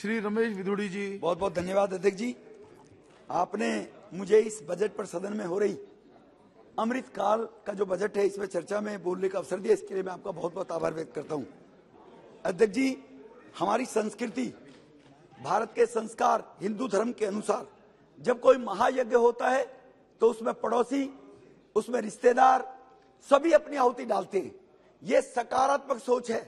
श्री रमेश विधुड़ी जी। बहुत बहुत धन्यवाद अध्यक्ष जी, आपने मुझे इस बजट पर सदन में हो रही अमृतकाल का जो बजट है इसमें चर्चा में बोलने का अवसर दिया, इसके लिए मैं आपका बहुत बहुत आभार व्यक्त करता हूँ। अध्यक्ष जी, हमारी संस्कृति, भारत के संस्कार हिंदू धर्म के अनुसार जब कोई महायज्ञ होता है तो उसमें पड़ोसी, उसमें रिश्तेदार सभी अपनी आहुति डालते हैं। ये सकारात्मक सोच है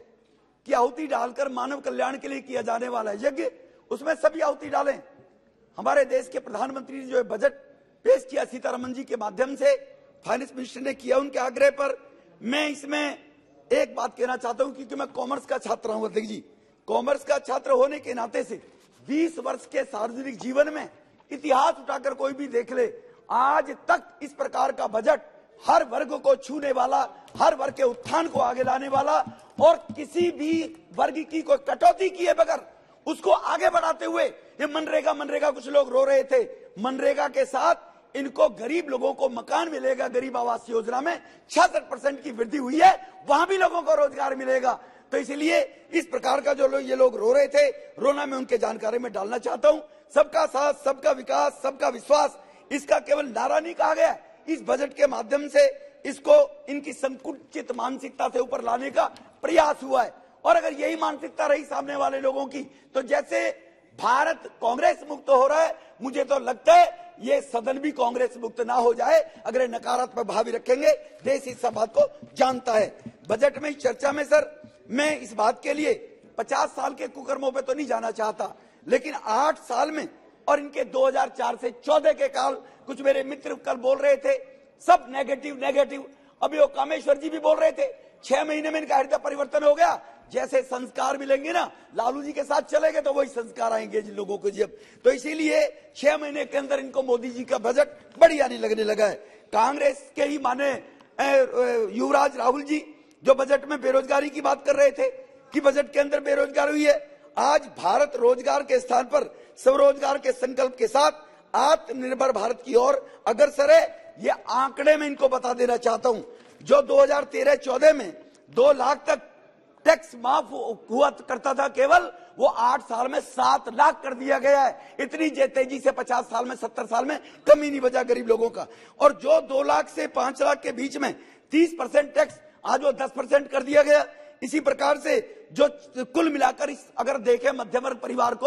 कि आहुति डालकर मानव कल्याण के लिए किया जाने वाला है यज्ञ, उसमें सभी आहुति डालें। हमारे देश के प्रधानमंत्री ने जो बजट पेश किया सीतारमण जी के माध्यम से, फाइनेंस मिनिस्टर ने किया उनके आग्रह पर, मैं इसमें एक बात कहना चाहता हूं क्योंकि मैं कॉमर्स का छात्र हूं अध्यक्ष जी। कॉमर्स का छात्र होने के नाते से 20 वर्ष के सार्वजनिक जीवन में इतिहास उठाकर कोई भी देख ले, आज तक इस प्रकार का बजट हर वर्ग को छूने वाला, हर वर्ग के उत्थान को आगे लाने वाला और किसी भी वर्ग की कोई कटौती किए बगैर उसको आगे बढ़ाते हुए, ये मनरेगा कुछ लोग रो रहे थे, मनरेगा के साथ इनको गरीब लोगों को मकान मिलेगा। गरीब आवास योजना में 66% की वृद्धि हुई है, वहां भी लोगों को रोजगार मिलेगा। तो इसलिए इस प्रकार का जो लोग ये लोग रो रहे थे, रोना मैं उनके जानकारी में डालना चाहता हूँ। सबका साथ, सबका विकास, सबका विश्वास, इसका केवल नारा नहीं कहा गया, इस बजट के माध्यम से इसको इनकी संकुचित मानसिकता से ऊपर लाने का प्रयास हुआ है। और अगर यही मानसिकता रही सामने वाले लोगों की तो जैसे भारत कांग्रेस मुक्त हो रहा है, मुझे तो लगता है ये सदन भी कांग्रेस मुक्त ना हो जाए अगर नकारात्मक भावी रखेंगे। देश इस बात को जानता है। बजट में चर्चा में सर, मैं इस बात के लिए 50 साल के कुकर्मों पर तो नहीं जाना चाहता, लेकिन 8 साल में और इनके 2004 से 14 के काल, कुछ मेरे मित्र कल बोल रहे थे, सब नेगेटिव। अभी वो कामेश्वर जी भी बोल रहे थे 6 महीने में इनका हृदय परिवर्तन हो गया। जैसे संस्कार मिलेंगे ना, लालू जी के साथ चलेंगे तो वही संस्कार आएंगे जिन लोगों को जब। तो इसीलिए 6 महीने के अंदर इनको मोदी जी का बजट बढ़िया नहीं लगने लगा है। कांग्रेस के ही माने युवराज राहुल जी जो बजट में बेरोजगारी की बात कर रहे थे कि बजट के अंदर बेरोजगारी हुई है, आज भारत रोजगार के स्थान पर स्वरोजगार के संकल्प के साथ आत्मनिर्भर भारत की ओर अग्रसर है। ये आंकड़े में इनको बता देना चाहता हूं, जो 2013-14 में 2 लाख तक टैक्स माफ हुआ करता था केवल, वो 8 साल में 7 लाख कर दिया गया है। इतनी तेजी से 50 साल में, 70 साल में कमी नहीं बचा गरीब लोगों का। और जो 2 लाख से 5 लाख के बीच में 30% टैक्स, आज वो 10% कर दिया गया। इसी प्रकार से जो कुल मिलाकर अगर देखें मध्यम वर्ग परिवार को,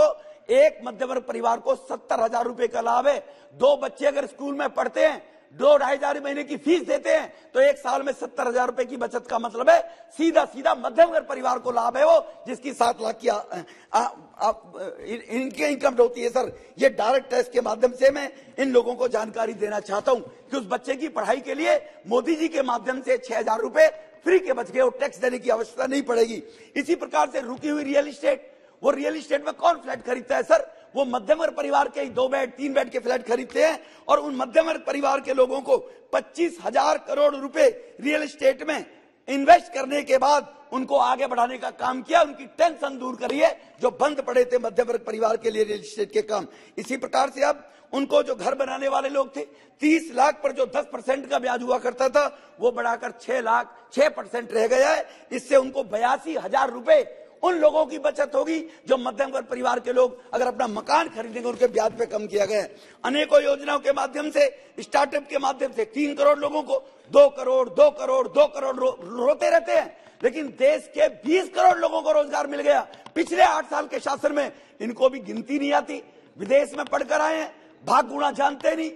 एक मध्यम वर्ग परिवार को 70,000 रुपए का लाभ है। 2 बच्चे अगर स्कूल में पढ़ते हैं, 2-2.5 हजार महीने की फीस देते हैं तो 1 साल में 70,000 रुपए की बचत का मतलब है सीधा मध्यम वर्ग परिवार को लाभ है वो, जिसकी 7 लाख की इनकी इनकम होती है। सर, ये डायरेक्ट टैक्स के माध्यम से मैं इन लोगों को जानकारी देना चाहता हूं कि उस बच्चे की पढ़ाई के लिए मोदी जी के माध्यम से 6,000 रुपए फ्री के बच गए, वो टैक्स देने की आवश्यकता नहीं पड़ेगी। इसी प्रकार से रुकी हुई रियल इस्टेट, वो रियल इस्टेट में कौन फ्लैट खरीदता है सर? वो मध्यम वर्ग परिवार के 2-3 बेड के फ्लैट खरीदते हैं और उन मध्यम वर्ग परिवार के लोगों को 25,000 करोड़ रुपए रियल इस्टेट में इन्वेस्ट करने के बाद उनको आगे बढ़ाने का काम किया। उनकी टेंशन दूर करिए जो बंद पड़े थे मध्यम वर्ग परिवार के लिए रियल इस्टेट के काम। इसी प्रकार से अब उनको जो घर बनाने वाले लोग थे, 30 लाख पर जो 10% का ब्याज हुआ करता था वो बढ़ाकर 6% रह गया है। इससे उनको 82,000 रुपए उन लोगों की बचत होगी जो मध्यम वर्ग परिवार के लोग अगर अपना मकान खरीदेंगे, उनके ब्याज पे कम किया गया है। अनेकों योजनाओं के माध्यम से, स्टार्टअप के माध्यम से 3 करोड़ लोगों को 2 करोड़ रोते रहते हैं, लेकिन देश के 20 करोड़ लोगों को रोजगार मिल गया पिछले 8 साल के शासन में। इनको भी गिनती नहीं आती, विदेश में पढ़कर आए हैं, भाग गुणा जानते नहीं,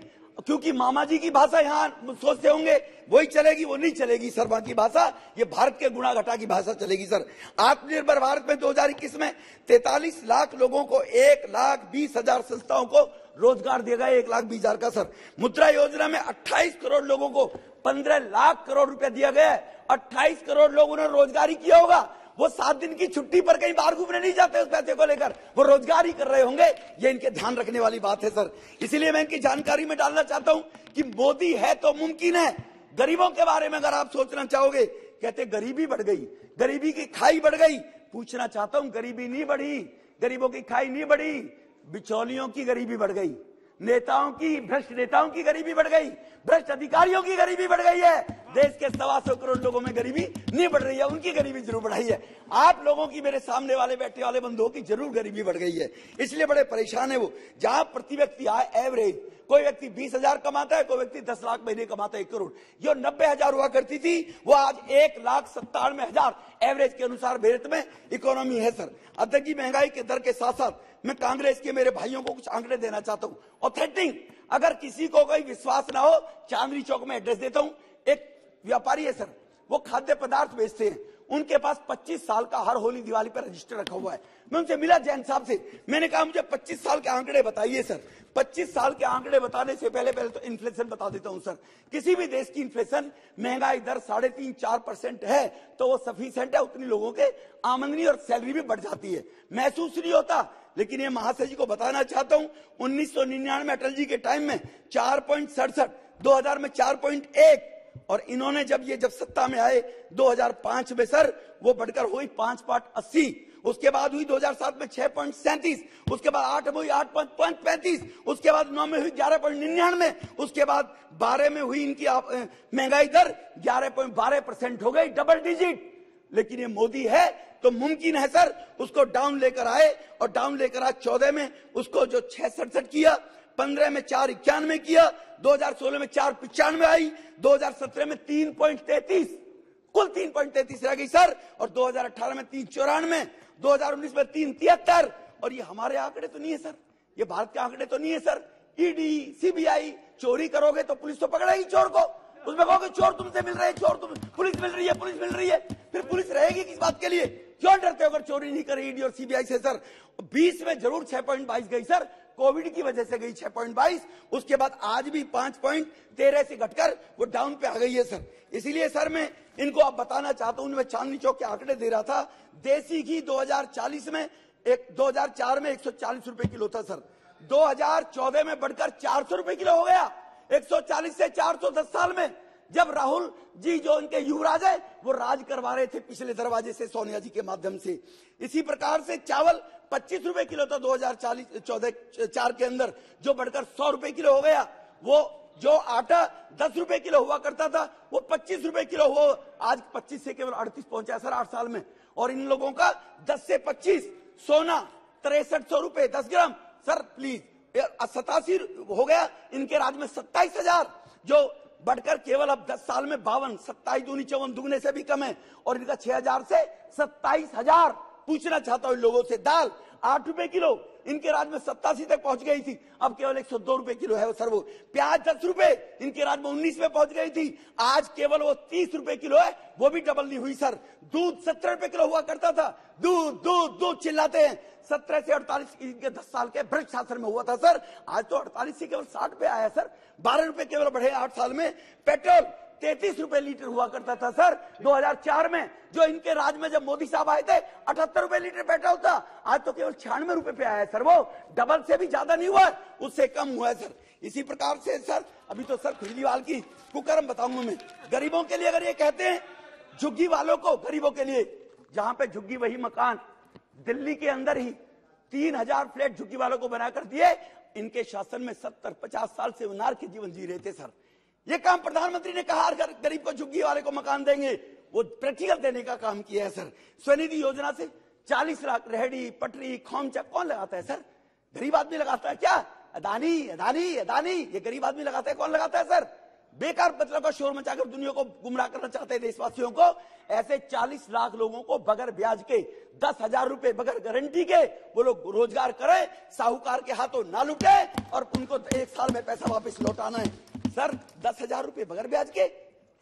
क्योंकि मामा जी की भाषा यहाँ सोचते होंगे वही चलेगी, वो नहीं चलेगी सर। बाकी भाषा ये भारत के गुणा घटा की भाषा चलेगी सर। आत्मनिर्भर भारत में 2021 में 43 लाख लोगों को 1,20,000 संस्थाओं को रोजगार देगा, 1,20,000 का सर। मुद्रा योजना में 28 करोड़ लोगों को 15 लाख करोड़ रुपया दिया गया है। 28 करोड़ लोगों ने रोजगार ही किया होगा, वो 7 दिन की छुट्टी पर कहीं बाहर घूमने नहीं जाते, उस पैसे को लेकर वो रोजगार ही कर रहे होंगे। ये इनके ध्यान रखने वाली बात है सर। इसलिए मैं इनकी जानकारी में डालना चाहता हूं कि मोदी है तो मुमकिन है। गरीबों के बारे में अगर आप सोचना चाहोगे, कहते गरीबी बढ़ गई, गरीबी की खाई बढ़ गई। पूछना चाहता हूं, गरीबी नहीं बढ़ी, गरीबों की खाई नहीं बढ़ी, बिचौलियों की गरीबी बढ़ गई, नेताओं की, भ्रष्ट नेताओं की गरीबी बढ़ गई, भ्रष्ट अधिकारियों की गरीबी बढ़ गई है। देश के 125 करोड़ लोगों में गरीबी नहीं बढ़ रही है, उनकी गरीबी जरूर बढ़ाई है। आप लोगों की, मेरे सामने वाले बैठने वाले बंधुओं की जरूर गरीबी बढ़ गई है, इसलिए बड़े परेशान है वो। जहां प्रति व्यक्ति आय एवरेज कोई व्यक्ति 20,000 कमाता है, कोई व्यक्ति 10 लाख महीने कमाता है, 1 करोड़, जो 90,000 हुआ करती थी वो आज 1,97,000 एवरेज के अनुसार भारत में इकोनॉमी है। सर, अध्यक्ष जी, महंगाई के दर के साथ साथ मैं कांग्रेस के मेरे भाइयों को कुछ आंकड़े देना चाहता हूँ, ऑथेंटिक। अगर किसी को कोई विश्वास ना हो, चांदनी चौक में एड्रेस देता हूँ, एक व्यापारी है सर, वो खाद्य पदार्थ बेचते हैं, उनके पास 25 साल का हर होली दिवाली पर रजिस्टर रखा हुआ है। मैं उनसे मिला, जैन साहब से, मैंने कहा मुझे 25 साल के आंकड़े बताइए। सर, 25 साल के आंकड़े बताने से पहले तो इन्फ्लेशन बता देता हूं। सर, किसी भी देश की इन्फ्लेशन, महंगाई दर 3.5-4% है तो वो सफिशिएंट है, उतनी लोगों के आमदनी और सैलरी भी बढ़ जाती है, महसूस नहीं होता। लेकिन ये महाशय जी को बताना चाहता हूँ, 1999 अटल जी के टाइम में 4.67, 2000 में 4.1, और इन्होंने जब सत्ता में आए 2005 में सर वो बढ़कर हुई 5.80, उसके बाद हुई 2007 में 6.37, उसके बाद 8 में हुई 8.35, उसके बाद 9 में हुई 11.99, उसके बाद 12 में हुई इनकी महंगाई दर 11.12% हो गई, डबल डिजिट। लेकिन ये मोदी है तो मुमकिन है सर, उसको डाउन लेकर आए और डाउन लेकर आज 14 में उसको जो 6.67 किया, 15 में 4.91 किया, 2016 में 4.95 आई, 2017 में 3.33, कुल 3.33 रह गई सर, और 2018 में 3.94, 2019 में 3.73। और ये हमारे आंकड़े तो नहीं है सर, ये भारत के आंकड़े तो नहीं है सर। ईडी, सीबीआई, चोरी करोगे तो पुलिस तो पकड़ेगी चोर को, उसमें कहोगे चोर तुमसे मिल रहे हैं, पुलिस मिल रही है, फिर पुलिस रहेगी किस बात के लिए? क्यों डरते हो अगर चोरी नहीं करे ईडी और सीबीआई से? सर, 20 में जरूर 6.22 गई सर, कोविड की वजह से गई 6.22, उसके बाद आज भी 5.13 से घटकर वो डाउन पे आ गई है सर। इसीलिए सर मैं इनको आप बताना चाहता हूँ, मैं चांदनी चौक के आंकड़े दे रहा था। देसी घी 2040 में 2004 में 140 रुपए किलो था सर, 2014 में बढ़कर 400 रुपए किलो हो गया, 140 से 410 साल में। जब राहुल जी जो इनके युवराज है वो राज करवा रहे थे पिछले दरवाजे से सोनिया जी के माध्यम से। इसी प्रकार से चावल 25 रुपए किलो था 2014-4 के अंदर, जो बढ़कर 100 रुपए किलो हो गया। वो जो आटा 10 रुपए किलो हुआ करता था वो 25 रुपए किलो हो, आज 25 से केवल 38 पहुंचा सर 8 साल में। और इन लोगों का 10 से 25, सोना 6300 रुपए 10 ग्राम सर, प्लीज, 87 हो गया इनके राज्य में 27,000, जो बढ़कर केवल अब 10 साल में 52, 27 दूनी 54, दुगने से भी कम है। और इनका 6,000 से 27,000। पूछना चाहता हूं लोगों से, दाल 8 रुपए किलो इनके राज्य में 87 तक पहुंच गई थी, अब केवल 102 रुपए किलो है वो सर। वो प्याज 10 रुपए इनके राज्य में 19 में पहुंच गई थी, आज केवल वो 30 रुपए किलो है, वो भी डबल नहीं हुई सर। दूध 17 रुपए किलो हुआ करता था, दूध चिल्लाते हैं, 17 से 48 इनके 10 साल के भ्रष्ट शासन में हुआ था सर, आज तो 48 से केवल 60 पे आया सर, 12 रुपए केवल बढ़े 8 साल में। पेट्रोल 33 रुपए लीटर हुआ करता था सर 2004 में, जो इनके राज में जब मोदी साहब आए थे 78 रुपए लीटर पेट्रोल था, आज तो केवल 96 रुपए पे आया है सर, वो डबल से भी ज्यादा नहीं हुआ, उससे कम हुआ है सर। इसी प्रकार से सर, अभी तो सर खुजलीवाल की कुकर्म बताऊंगा मैं गरीबों के लिए। अगर ये कहते हैं झुग्गी वालों को, गरीबों के लिए, जहां पे झुग्गी वही मकान, दिल्ली के अंदर ही 3000 फ्लैट झुग्गी वालों को बनाकर दिए, इनके शासन में 70-50 साल से उनार के जीवन जी रहे थे सर। ये काम प्रधानमंत्री ने कहा, हर गरीब को, झुग्गी वाले को मकान देंगे, वो प्रैक्टिकल देने का काम किया है सर। स्वनिधि योजना से 40 लाख रेहड़ी, पटरी, खोमचा कौन लगाता है सर? गरीब आदमी लगाता है क्या? अदानी, ये गरीब आदमी लगाता है, कौन लगाता है सर? बेकार पत्रों का शोर मचाकर दुनिया को गुमराह करना चाहते हैं देशवासियों को। ऐसे 40 लाख लोगों को बगैर ब्याज के 10,000 रुपए बगैर गारंटी के वो लोग रोजगार करें, साहूकार के हाथों ना लुटे, और उनको 1 साल में पैसा वापस लौटाना है सर। 10,000 रुपए बगैर ब्याज के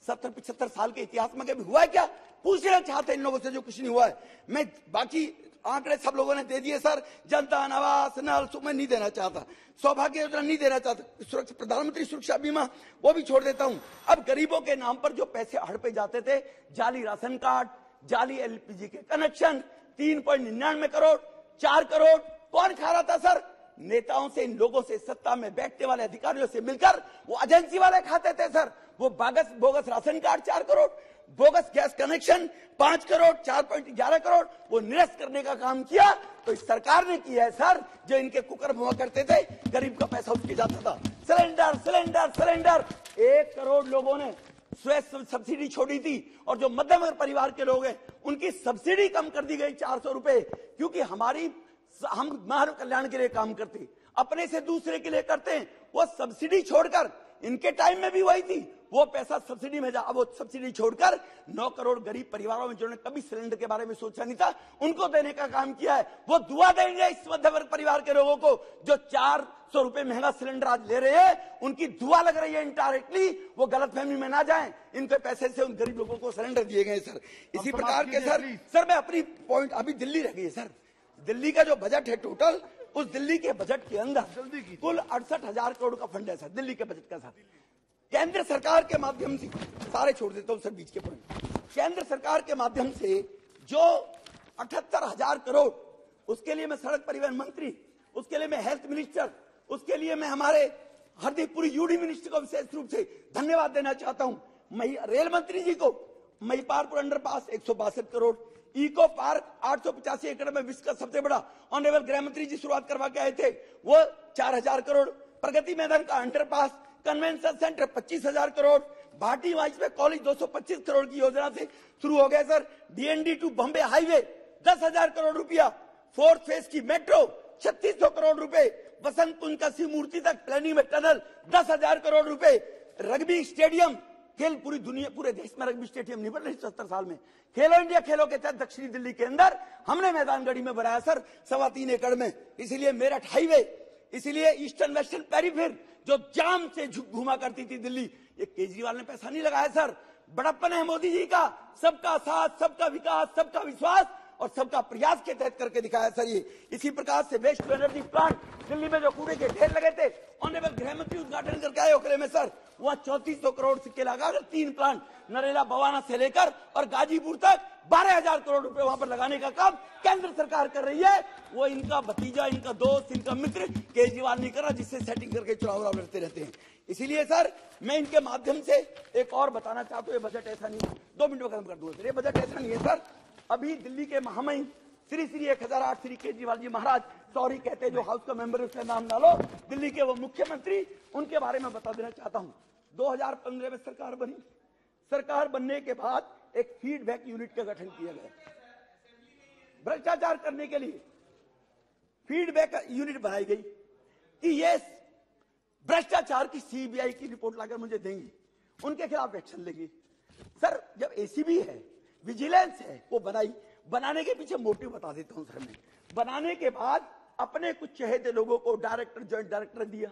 70-75 साल के इतिहास में कभी हुआ है क्या? पूछना चाहते हैं इन लोगों से, जो कुछ नहीं हुआ है। मैं बाकी आंकड़े सब लोगों ने दे दिए सर, जनता, आवास, नल, मैं नहीं देना चाहता, सौभाग्य योजना नहीं देना चाहता, सुरक्षा, प्रधानमंत्री सुरक्षा बीमा वो भी छोड़ देता हूं। अब गरीबों के नाम पर जो पैसे हड़पे जाते थे, जाली राशन कार्ड, जाली एलपीजी के कनेक्शन, 3.99 करोड़, 4 करोड़ कौन खा रहा था सर? नेताओं से, इन लोगों से, सत्ता में बैठने वाले अधिकारियों से मिलकर वो एजेंसी वाले खाते थे सर। वो bogus ration card 4 crore, bogus gas connection 5 crore, 4.11 crore वो निरस्त करने का काम किया तो इस सरकार ने किया है सर। जो इनके कुकर्म हुआ करते थे, गरीब का पैसा उठ के जाता था। सिलेंडर 1 करोड़ लोगों ने स्वयं सब्सिडी छोड़ी थी और जो मध्यम वर्ग परिवार के लोग हैं उनकी सब्सिडी कम कर दी गई 400 रुपए, क्योंकि हम मानव कल्याण के लिए काम करते, अपने से दूसरे के लिए करते हैं। वो सब्सिडी छोड़कर, इनके टाइम में भी वही थी, वो पैसा सब्सिडी में जा, अब वो सब्सिडी छोड़कर 9 करोड़ गरीब परिवारों में जिन्होंने कभी सिलेंडर के बारे में सोचा नहीं था उनको देने का काम किया है। वो दुआ देंगे इस मध्यम वर्ग परिवार के लोगों को जो 400 रुपए महंगा सिलेंडर आज ले रहे हैं, उनकी दुआ लग रही है इनडायरेक्टली, वो गलतफहमी में ना जाएं। इनके पैसे से उन गरीब लोगों को सिलेंडर दिए गए सर। इसी प्रकार के सर मैं अपनी पॉइंट, अभी दिल्ली रह गई सर, दिल्ली का जो बजट है टोटल, उस दिल्ली के बजट के अंदर कुल 68,000 करोड़ का फंड है सर, दिल्ली के बजट का सर। केंद्र सरकार के माध्यम से, सारे छोड़ देता हूं सर बीच के पॉइंट, केंद्र सरकार के माध्यम से जो 78,000 करोड़, उसके लिए मैं सड़क परिवहन मंत्री, उसके लिए मैं हेल्थ मिनिस्टर, उसके लिए मैं हमारे हरदीप पुरी यूडी मिनिस्टर को विशेष रूप से धन्यवाद देना चाहता हूं। रेल मंत्री जी को Mahipalpur underpass 162 crore, eco park 885 एकड़ में विश्व का सबसे बड़ा, ऑनरेबल गृह मंत्री जी शुरुआत करवा के आए थे, वो 4,000 करोड़, प्रगति मैदान का underpass, convention centre 25,000 crore, Bhati Vajpayee college 225 crore की योजना से शुरू हो गया sir, DND to Bombay highway 10,000 crore रुपया, 4th फेज की मेट्रो 3,600 करोड़ रुपए, बसंत कुंज का शिव मूर्ति तक प्लानिंग में टनल 10,000 करोड़ रुपए, रग्बी स्टेडियम खेल पूरी दुनिया, पूरे देश में रग्बी स्टेडियम नहीं बन रही 70 साल में, खेलो इंडिया खेलों के तहत दक्षिणी दिल्ली के अंदर हमने मैदानगढ़ी में बनाया सर 3.25 एकड़ में। इसीलिए मेरठ हाईवे, इसीलिए ईस्टर्न वेस्टर्न पेरीफेर जो जाम से घूमा करती थी दिल्ली, ये केजरीवाल ने पैसा नहीं लगाया सर। बड़प्पन है मोदी जी का, सबका साथ, सबका विकास, सबका विश्वास और सबका प्रयास के तहत करके दिखाया सर ये। इसी प्रकार से waste to energy plant, Delhi में जो कूड़े के ढेर लगे थे, ऑनरेबल गृह मंत्री उद्घाटन करके आए ओखले में सर, वहां 3,400 करोड़ सिक्के लगाकर 3 प्लांट नरेला बवाना से लेकर और गाजीपुर तक 12,000 करोड़ रुपए वहां पर लगाने का काम केंद्र सरकार कर रही है। वो इनका भतीजा, इनका दोस्त, इनका मित्र केजरीवाल नहीं कर रहा, जिससे सेटिंग करके चुनाव लड़ते रहते हैं। इसीलिए सर मैं इनके माध्यम से एक और बताना चाहता हूँ, ये बजट ऐसा नहीं, 2 मिनट में खत्म कर दूंगा सर, ये बजट ऐसा नहीं है सर। अभी दिल्ली के महामहिम श्री 1008 श्री केजरीवाल जी महाराज, सॉरी कहते हैं जो हाउस का मेंबर, उसका नाम डालो, दिल्ली के वो मुख्यमंत्री, उनके बारे में बता देना चाहता हूं। 2015 में सरकार बनी, सरकार बनने के बाद एक फीडबैक यूनिट का गठन किया गया भ्रष्टाचार करने के लिए। फीडबैक यूनिट बनाई गई कि ये भ्रष्टाचार की सीबीआई की रिपोर्ट लाकर मुझे देंगी, उनके खिलाफ एक्शन लेगी सर। जब एसीबी है, विजिलेंस है, वो बनाई, बनाने के पीछे मोटिव बता देता हूं सर मैं। बनाने के बाद अपने कुछ चहेते लोगों को डायरेक्टर, जॉइंट डायरेक्टर दिया,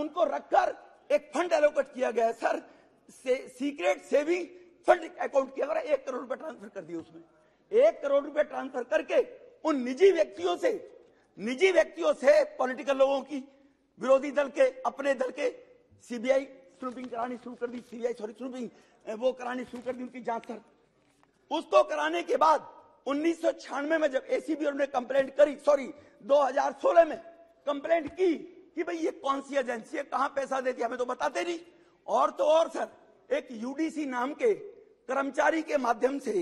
उनको रखकर एक फंड एलोकेट किया गया sir, secret saving fund account किया गया, 1 करोड़ रुपए ट्रांसफर कर दिया उसमें। 1 करोड़ रुपए ट्रांसफर करके उन निजी व्यक्तियों से पॉलिटिकल लोगों की, विरोधी दल के, अपने दल के, सीबीआई स्नूपिंग करानी शुरू कर दी, स्नूपिंग वो करानी शुरू कर दी, उनकी जांच सर। उसको कराने के बाद 1996 में जब एसीबी ने कंप्लेंट करी, सॉरी 2016 में कंप्लेंट की कि भाई ये कौन सी एजेंसी है, कहां पैसा देती है, हमें तो बताते नहीं। और तो और सर, एक यूडीसी नाम के कर्मचारी के माध्यम से,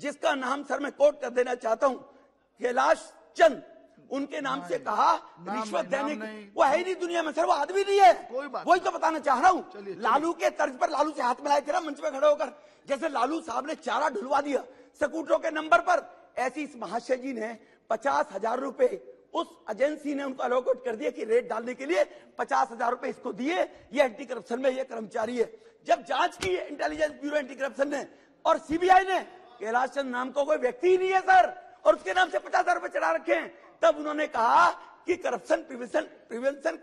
जिसका नाम सर मैं कोट कर देना चाहता हूं, कैलाश चंद, उनके नाम से कहा रिश्वत देने की, वो है ही नहीं दुनिया में सर, वो आदमी नहीं है, वही तो बताना चाह रहा हूँ। लालू के तर्ज पर, लालू से हाथ मिलाए थे ना मंच पे खड़े होकर, जैसे लालू साहब ने चारा ढुलवा दिया स्कूटरों के नंबर पर, ऐसी इस महाशय जी ने 50,000 रुपए उस एजेंसी ने उनको अलॉकेट कर दिया कि रेट डालने के लिए 50,000 रुपए इसको दिए, ये एंटी करप्शन में ये कर्मचारी है। जब जांच की इंटेलिजेंस ब्यूरो एंटी करप्शन ने और सीबीआई ने, कैलाश चंद नाम का कोई व्यक्ति ही नहीं है सर, और उसके नाम से 50,000 रुपए चढ़ा रखे हैं, तब उन्होंने कहा कि करप्शन प्रिवेंशन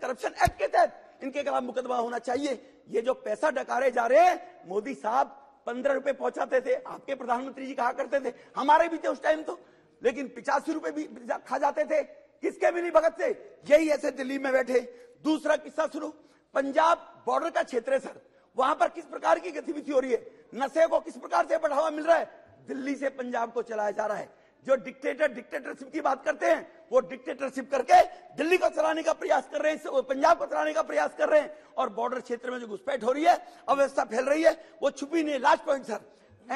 एक्ट के तहत इनके खिलाफ मुकदमा होना चाहिए। ये जो पैसा डकारे जा रहे हैं, मोदी साहब 15 रुपए पहुंचाते थे, आपके प्रधानमंत्री जी कहा करते थे, हमारे भी थे उस टाइम तो, लेकिन 85 रुपए भी खा जाते थे, किसके मिली भगत से, यही ऐसे दिल्ली में बैठे। दूसरा किस्सा सुनो, पंजाब बॉर्डर का क्षेत्र है सर, वहां पर किस प्रकार की गतिविधि हो रही है, नशे को किस प्रकार से बढ़ावा मिल रहा है, दिल्ली से पंजाब को चलाया जा रहा है। जो डिक्टेटरशिप की बात करते हैं, वो डिक्टेटरशिप करके दिल्ली को चलाने का प्रयास कर रहे हैं, पंजाब को चलाने का प्रयास कर रहे हैं। और बॉर्डर क्षेत्र में जो घुसपैठ हो रही है, अव्यवस्था फैल रही है, वो छुपी नहीं। लास्ट पॉइंट सर,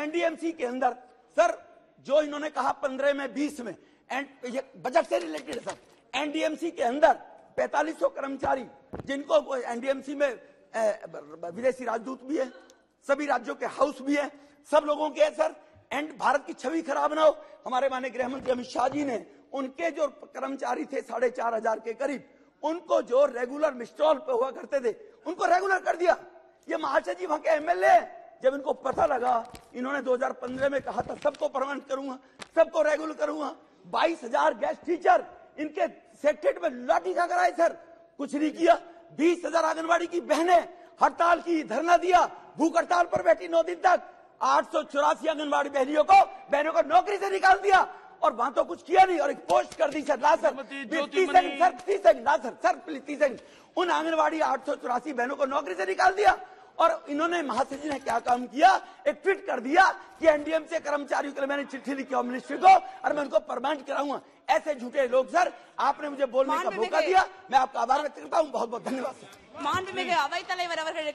एनडीएमसी के अंदर सर, जो इन्होंने कहा 15 में 20 में, बजट से रिलेटेड है सर, एनडीएमसी के अंदर 4500 कर्मचारी, जिनको एनडीएमसी में विदेशी राजदूत भी है, सभी राज्यों के हाउस भी हैं, सब लोगों के हैं सर। एंड भारत की छवि खराब ना हो, हमारे माननीय गृह मंत्री अमित शाह जी ने उनके जो कर्मचारी थे 4,500 के करीब, उनको जो रेगुलर मिस्ट्रॉल पे हुआ करते थे उनको रेगुलर कर दिया। ये महाशय जी वहां के एमएलए, जब इनको पता लगा, इन्होंने 2015 में कहा था सबको परमानेंट करूंगा, सबको रेगुलर करूंगा। 22,000 गेस्ट टीचर इनके सेक्रेट में लाठी खा कर आए सर, कुछ नहीं किया। 20,000 आंगनबाड़ी की बहने हड़ताल की, धरना दिया, भूख हड़ताल पर बैठी 9 दिन तक। 884 आंगनबाड़ी बहनों को नौकरी से निकाल दिया और वहां तो कुछ किया नहीं, और एक पोस्ट कर दी सर। ला सर 30 सेकंड, उन आंगनबाड़ी 884 बहनों को नौकरी से निकाल दिया। और इन्होंने महासचिव जी ने क्या काम किया, एक ट्वीट कर दिया कि एनडीएमसी कर्मचारियों के लिए मैंने चिट्ठी लिखी और मिनिस्ट्री को, और मैं उनको परमानेंट कराऊंगा। ऐसे झूठे लोग सर, आपने मुझे बोलने का मौका दिया। मैं आपका आभार व्यक्त करता हूँ, बहुत बहुत धन्यवाद सर।